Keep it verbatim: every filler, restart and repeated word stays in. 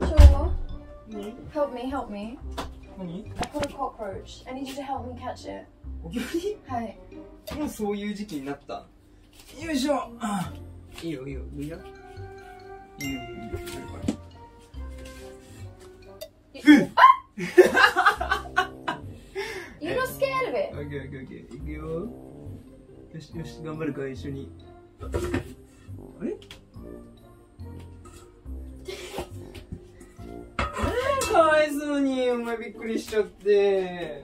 Sure. Yeah. Help me, help me. I caught a cockroach. I need you to help me catch it. はい。もうそういう時期になった。よいしょ。あ、いいよいいよ。いいよ。いいよいいよ。You're not scared of it. Okay, okay, okay. 行くよ。よしよし頑張るから一緒に。あれ？かわいそうにお前びっくりしちゃって。